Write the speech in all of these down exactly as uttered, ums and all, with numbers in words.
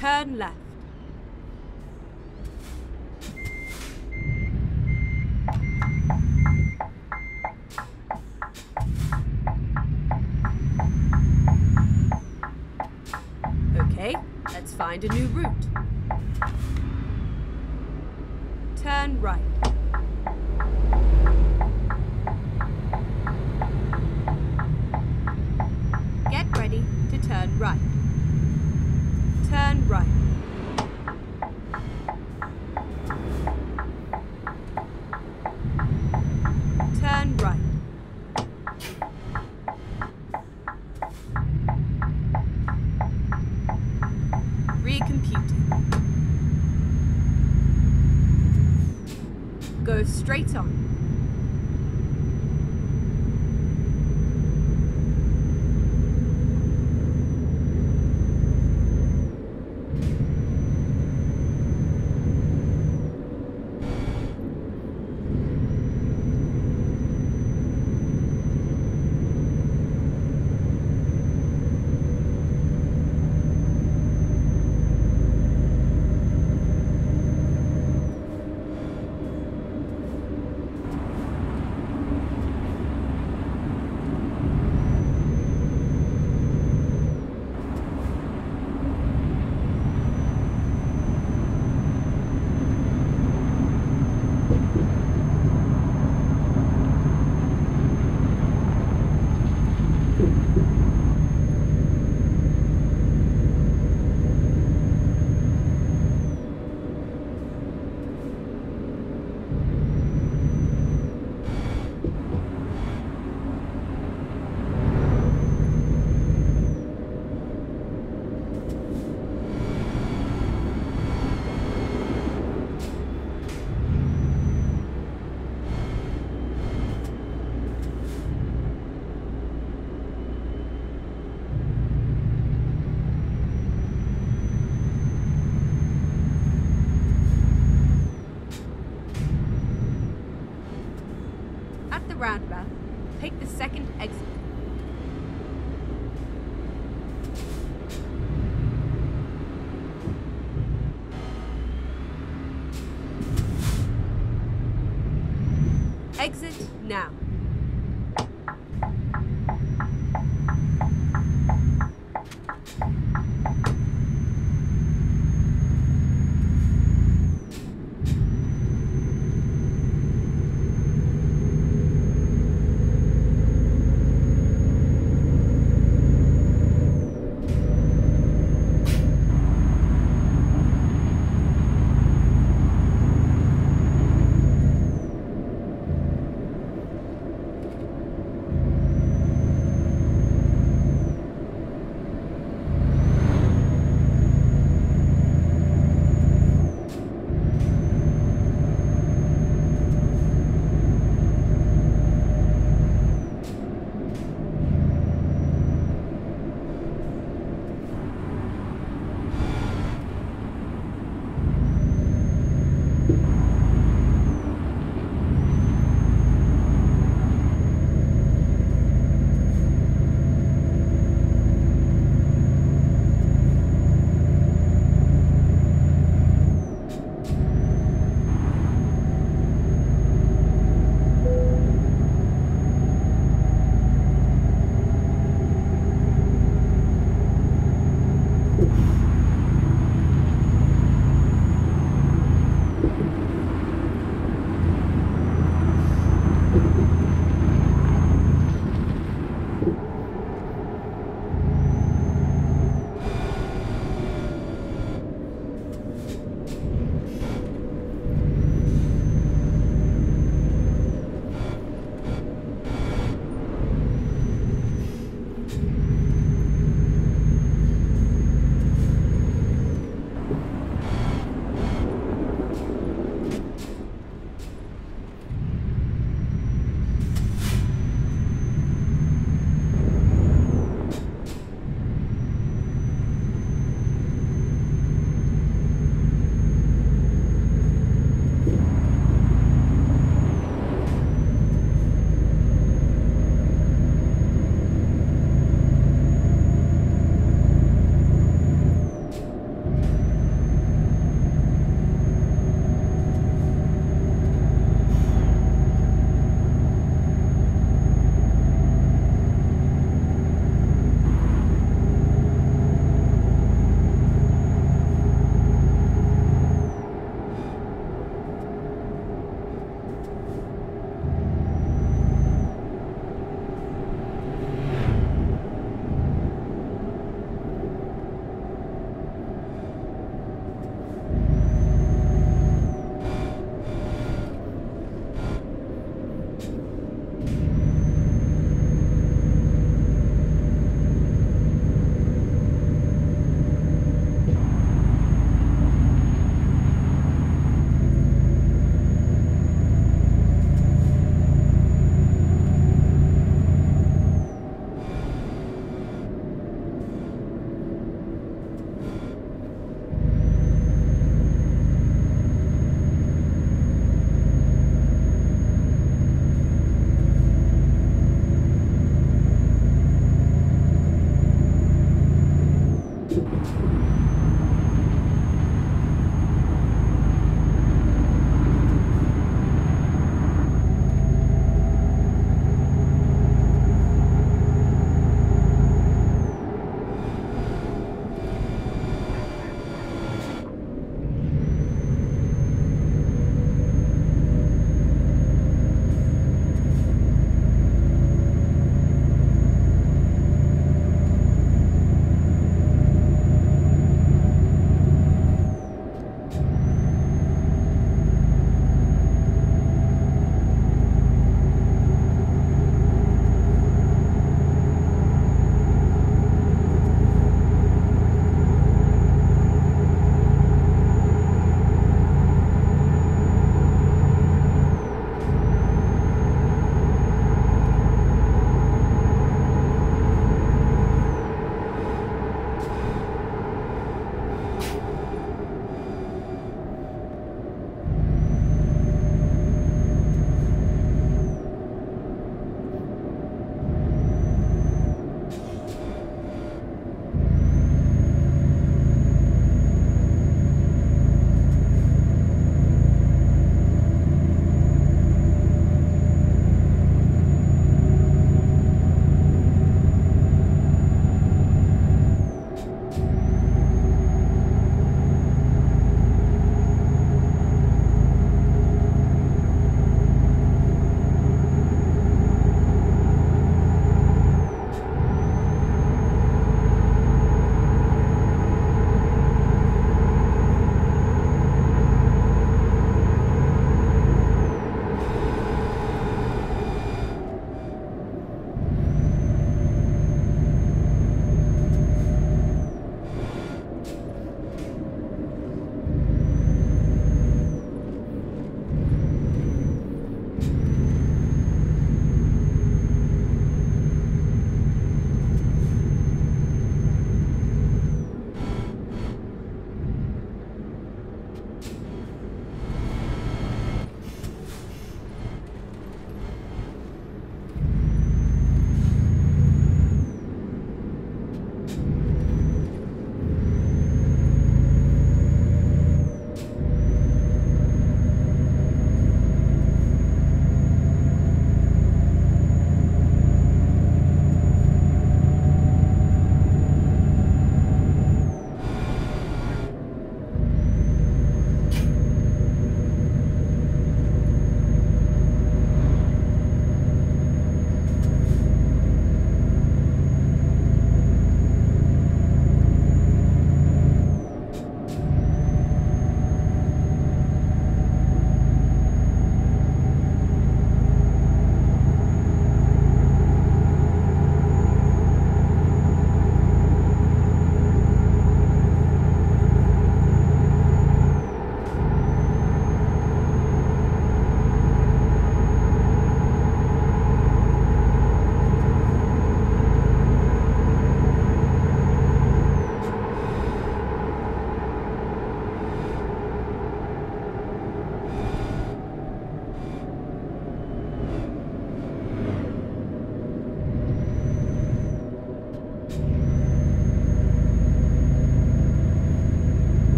Turn left. Okay, let's find a new route. Turn right. Get ready to turn right. Turn right. Turn right. Recomputing. Go straight on. Roundabout, take the second exit. Exit now.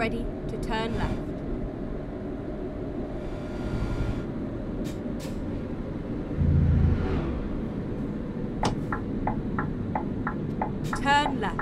ready to turn left. Turn left.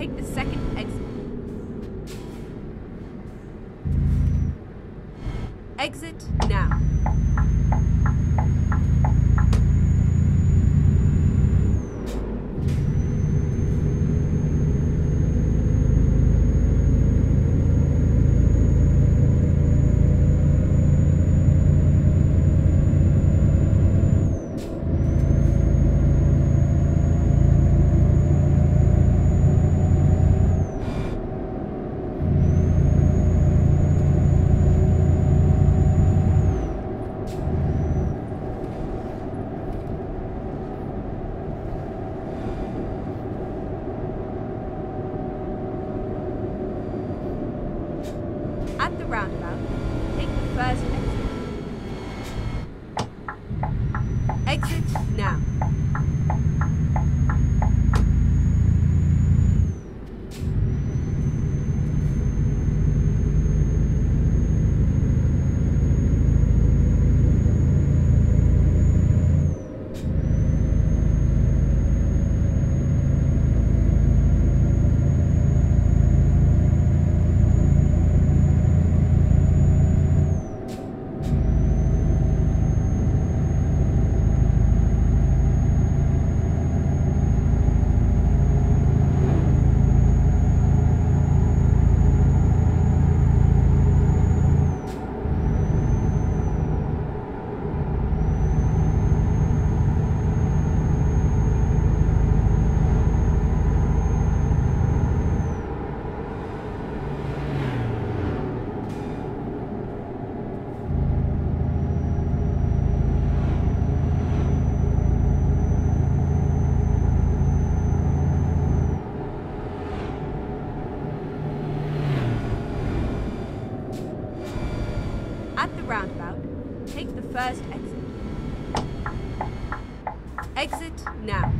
take the second exit. Exit now. Roundabout. Take the first exit. Exit now. At the roundabout, take the first exit. Exit now.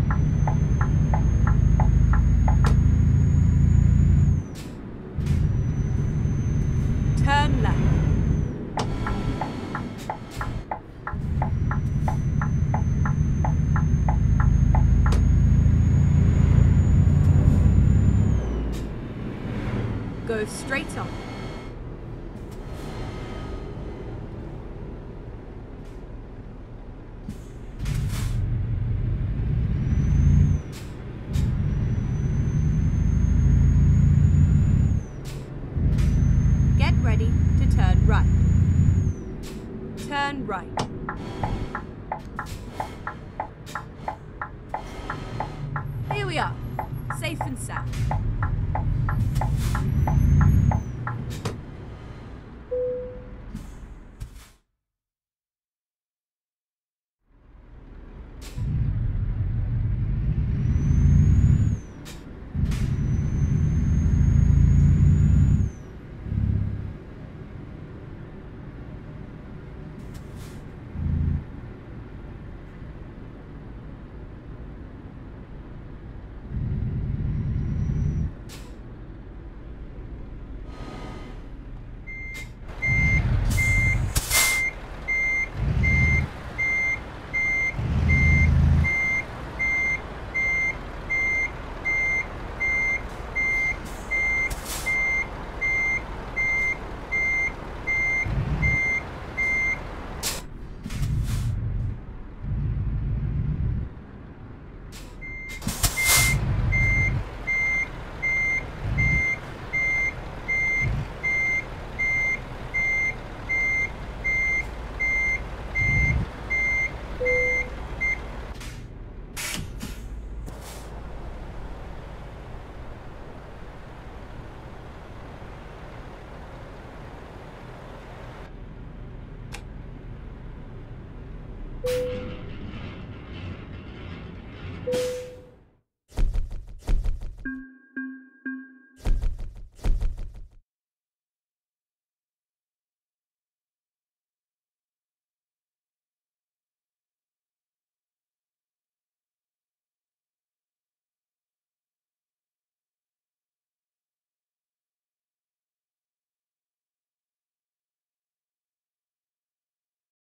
Turn left. Go straight on. Ready to turn right. Turn right. Here we are, safe and sound. You